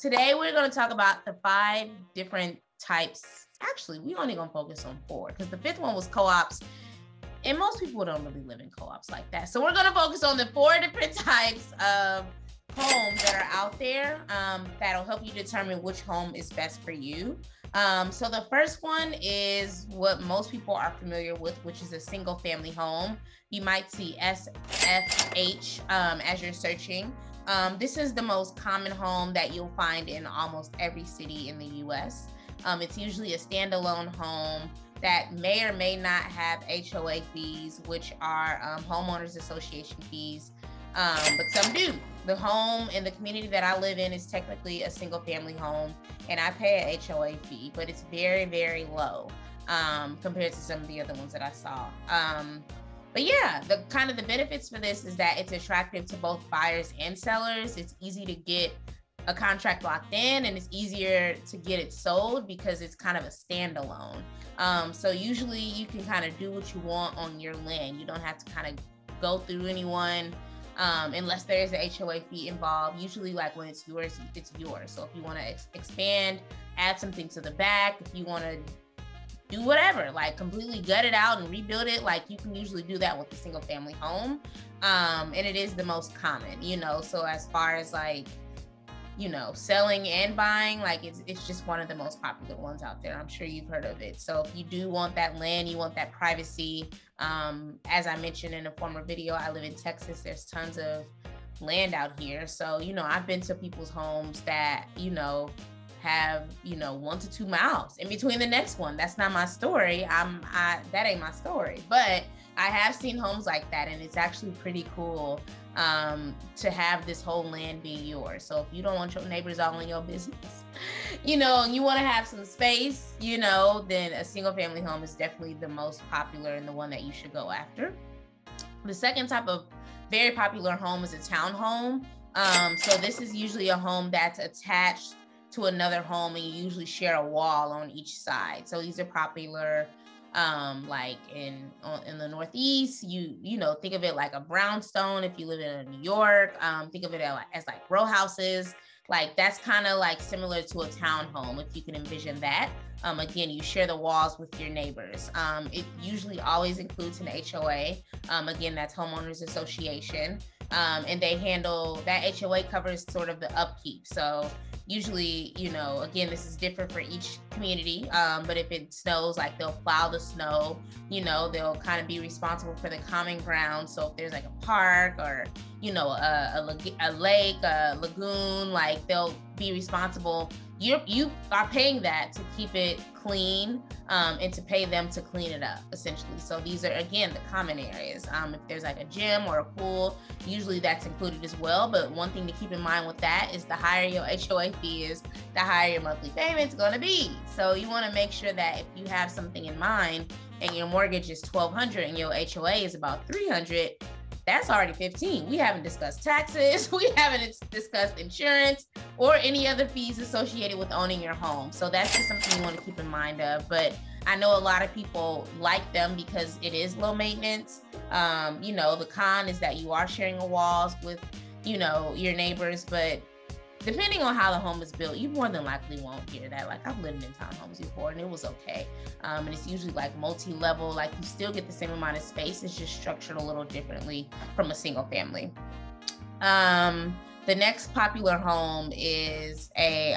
today we're going to talk about the 5 different types. Actually, we're only going to focus on 4 because the 5th one was co-ops. And most people don't really live in co-ops like that. So we're going to focus on the 4 different types of homes that are out there that'll help you determine which home is best for you. So the first one is what most people are familiar with, which is a single family home. You might see SFH as you're searching. This is the most common home that you'll find in almost every city in the US. It's usually a standalone home that may or may not have HOA fees, which are homeowners association fees, but some do. The home in the community that I live in is technically a single family home, and I pay a HOA fee, but it's very, very low compared to some of the other ones that I saw. But yeah, the benefits for this is that it's attractive to both buyers and sellers. It's easy to get a contract locked in, and it's easier to get it sold because it's kind of a standalone. So usually you can kind of do what you want on your land. You don't have to kind of go through anyone unless there is an HOA fee involved. Usually, like, when it's yours, it's yours. So if you want to expand, add something to the back, if you want to do whatever, like completely gut it out and rebuild it, like, you can usually do that with a single family home. And it is the most common, you know, so as far as like, you know, selling and buying, like it's just one of the most popular ones out there. I'm sure you've heard of it. So if you do want that land, you want that privacy. As I mentioned in a former video, I live in Texas. There's tons of land out here. So, you know, I've been to people's homes that, you know, have, you know, 1 to 2 miles in between the next one. That's not my story. That ain't my story, but I have seen homes like that, and it's actually pretty cool to have this whole land be yours. So if you don't want your neighbors all in your business, you know, and you want to have some space, you know, then a single family home is definitely the most popular and the one that you should go after. The second type of very popular home is a townhome. So this is usually a home that's attached to another home, and you usually share a wall on each side. So these are popular, like in the Northeast. You know, think of it like a brownstone if you live in New York. Think of it as like row houses. Like, that's kind of like similar to a townhome, if you can envision that. Again, you share the walls with your neighbors. It usually always includes an HOA. Again, that's homeowners association, and they handle that. HOA covers sort of the upkeep. So usually, you know, again, this is different for each community, but if it snows, like, they'll plow the snow, you know, they'll kind of be responsible for the common ground. So if there's like a park or, you know, a lake, a lagoon, like, they'll be responsible. You are paying that to keep it clean, and to pay them to clean it up, essentially. So these are, again, the common areas. If there's like a gym or a pool, usually that's included as well. But one thing to keep in mind with that is the higher your HOA fee is, the higher your monthly payment's gonna be. So you wanna make sure that if you have something in mind and your mortgage is $1,200 and your HOA is about $300, that's already $1,500. We haven't discussed taxes. We haven't discussed insurance or any other fees associated with owning your home. So that's just something you want to keep in mind of. But I know a lot of people like them because it is low maintenance. You know, the con is that you are sharing the walls with, you know, your neighbors, but depending on how the home is built, you more than likely won't hear that. Like, I've lived in townhomes before, and it was okay. And it's usually like multi-level, like, you still get the same amount of space. It's just structured a little differently from a single family. The next popular home is a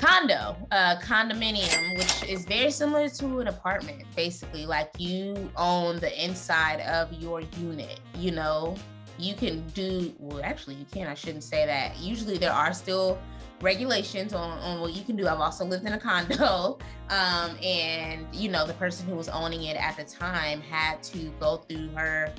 condo, condominium, which is very similar to an apartment, basically. Like, you own the inside of your unit, you know? You can do, well, actually you can, I shouldn't say that. Usually there are still regulations on what you can do. I've also lived in a condo, and, you know, the person who was owning it at the time had to go through her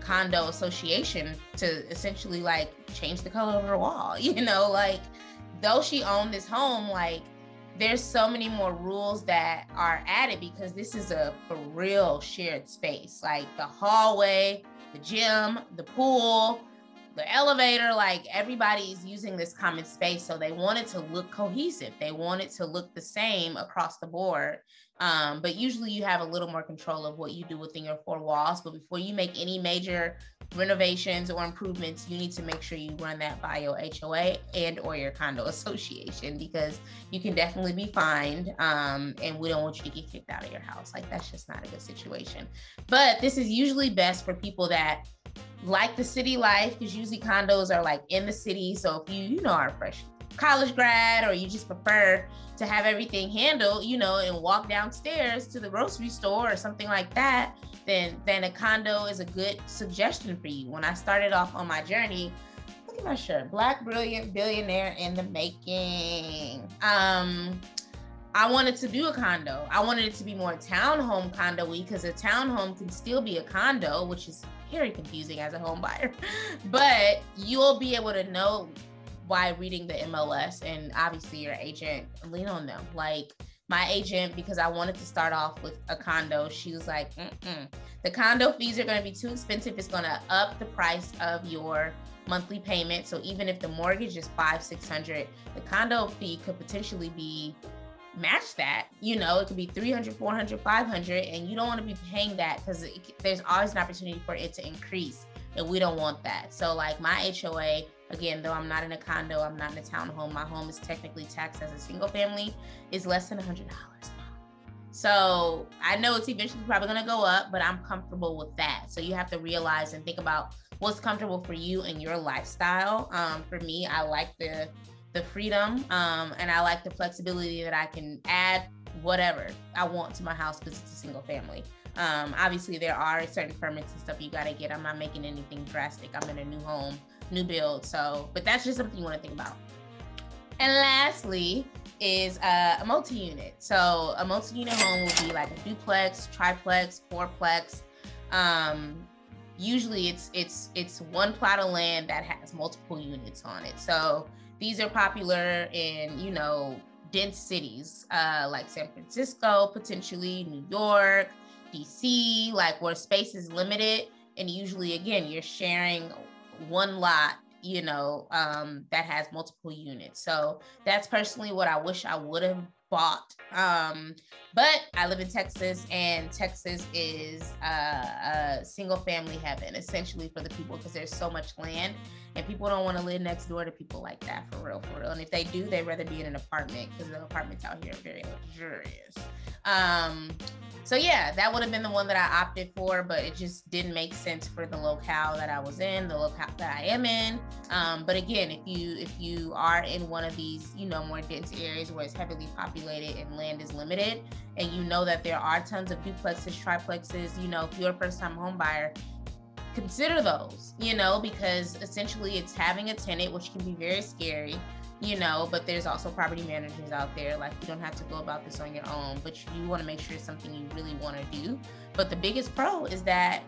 condo association to essentially, like, change the color of her wall, you know? Like, though she owned this home, like, there's so many more rules that are added because this is a for real shared space. Like, the hallway, the gym, the pool, the elevator, like, everybody's using this common space. So they want it to look cohesive. They want it to look the same across the board. But usually you have a little more control of what you do within your 4 walls. But before you make any major renovations or improvements, you need to make sure you run that by your HOA and or your condo association, because you can definitely be fined, and we don't want you to get kicked out of your house. Like, that's just not a good situation. But this is usually best for people that like the city life, because usually condos are like in the city. So if you, are a fresh college grad, or you just prefer to have everything handled, and walk downstairs to the grocery store or something like that, then a condo is a good suggestion for you. When I started off on my journey, look at my shirt, Black Brilliant Billionaire in the Making. I wanted to do a condo. I wanted it to be more townhome condo-y, because a townhome can still be a condo, which is very confusing as a home buyer. But you'll be able to know by reading the MLS, and obviously your agent, lean on them. Like my agent, because I wanted to start off with a condo, she was like, the condo fees are going to be too expensive. It's going to up the price of your monthly payment. So even if the mortgage is $500-$600, the condo fee could potentially be match that, it could be $300-$400-$500, and you don't want to be paying that, because there's always an opportunity for it to increase, and we don't want that. So like my HOA, again, though I'm not in a condo, I'm not in a townhome, my home is technically taxed as a single family, is less than $100 a month. So I know it's eventually probably going to go up, but I'm comfortable with that. So you have to realize and think about what's comfortable for you and your lifestyle. For me, I like the freedom, and I like the flexibility that I can add whatever I want to my house because it's a single family. Obviously there are certain permits and stuff you gotta get. I'm not making anything drastic. I'm in a new home, new build. So, but that's just something you wanna think about. And lastly is a multi-unit. So a multi-unit home will be like a duplex, triplex, fourplex. Usually it's one plot of land that has multiple units on it. So these are popular in, dense cities, like San Francisco, potentially New York, DC, like where space is limited. And usually, again, you're sharing one lot, that has multiple units. So that's personally what I wish I would have bought. But I live in Texas, and Texas is a single family heaven, essentially, for the people, because there's so much land and people don't want to live next door to people like that, for real. And if they do, they'd rather be in an apartment, because the apartments out here are very luxurious. So yeah, that would have been the one that I opted for, but it just didn't make sense for the locale that I was in, the locale that I am in. But again, if you are in one of these, more dense areas where it's heavily populated and land is limited, and that there are tons of duplexes, triplexes, if you're a first-time home buyer, consider those, because essentially it's having a tenant, which can be very scary. But there's also property managers out there. Like, you don't have to go about this on your own, but you want to make sure it's something you really want to do. But the biggest pro is that,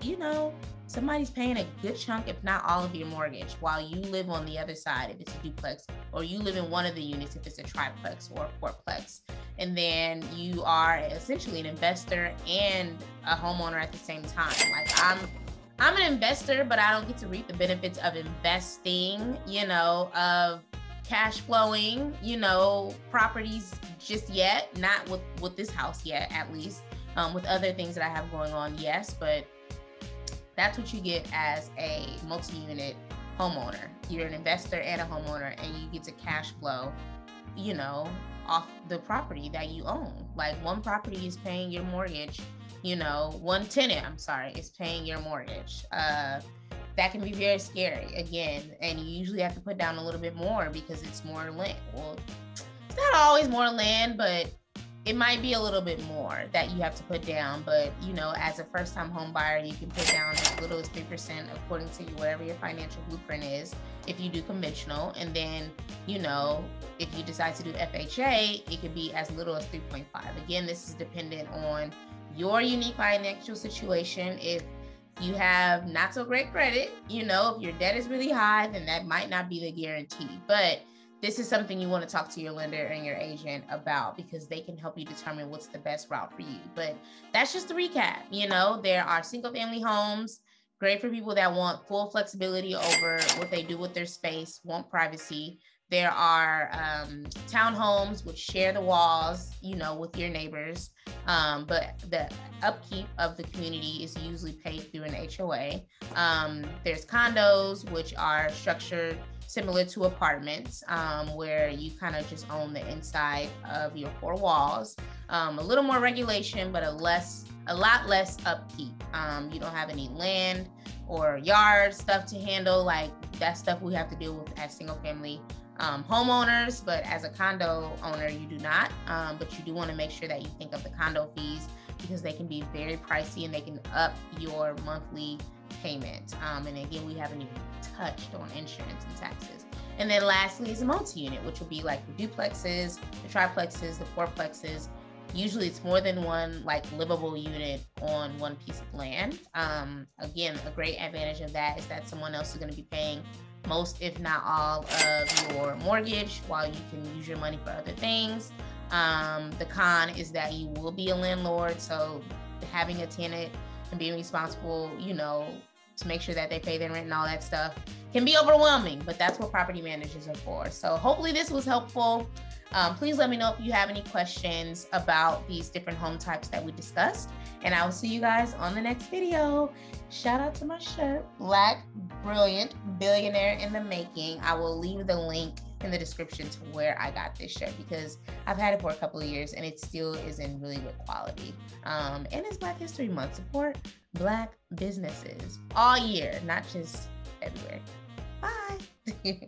somebody's paying a good chunk, if not all of your mortgage, while you live on the other side, if it's a duplex, or you live in one of the units, if it's a triplex or a fourplex. And then you are essentially an investor and a homeowner at the same time. Like, I'm an investor, but I don't get to reap the benefits of investing, of cash flowing, properties just yet, not with this house yet, at least, with other things that I have going on, yes, but that's what you get as a multi-unit homeowner. You're an investor and a homeowner, and you get to cash flow, off the property that you own. Like, one property is paying your mortgage, one tenant, is paying your mortgage. That can be very scary, again, and you usually have to put down a little bit more because it's more land. Well, it's not always more land, but it might be a little bit more that you have to put down. But, as a first-time home buyer, you can put down as little as 3% according to whatever your financial blueprint is, if you do conventional. And then, if you decide to do FHA, it could be as little as 3.5. Again, this is dependent on your unique financial situation. If you have not so great credit, if your debt is really high, then that might not be the guarantee. But this is something you want to talk to your lender and your agent about, because they can help you determine what's the best route for you. But that's just the recap. There are single family homes, Great for people that want full flexibility over what they do with their space, want privacy. There are townhomes which share the walls, you know, with your neighbors, but the upkeep of the community is usually paid through an HOA. There's condos, which are structured similar to apartments, where you kind of just own the inside of your four walls. A little more regulation, but a lot less upkeep. You don't have any land or yard stuff to handle. Like, that's stuff we have to deal with as single family homeowners, but as a condo owner, you do not. But you do want to make sure that you think of the condo fees, because they can be very pricey and they can up your monthly payment. And again, we haven't even touched on insurance and taxes. And then lastly is a multi-unit, which will be like the duplexes, the triplexes, the fourplexes. Usually it's more than one like livable unit on one piece of land. Again, a great advantage of that is that someone else is going to be paying most, if not all, of your mortgage, while you can use your money for other things. The con is that you will be a landlord, so having a tenant and being responsible, you know, to make sure that they pay their rent and all that stuff can be overwhelming, but that's what property managers are for. So hopefully this was helpful. Please let me know if you have any questions about these different home types that we discussed, and I will see you guys on the next video. Shout out to my shirt, Black Brilliant Billionaire in the Making. I will leave the link in the description to where I got this shirt, because I've had it for a couple of years and it still is in really good quality. And it's Black History Month. Support Black businesses all year, not just February. Bye.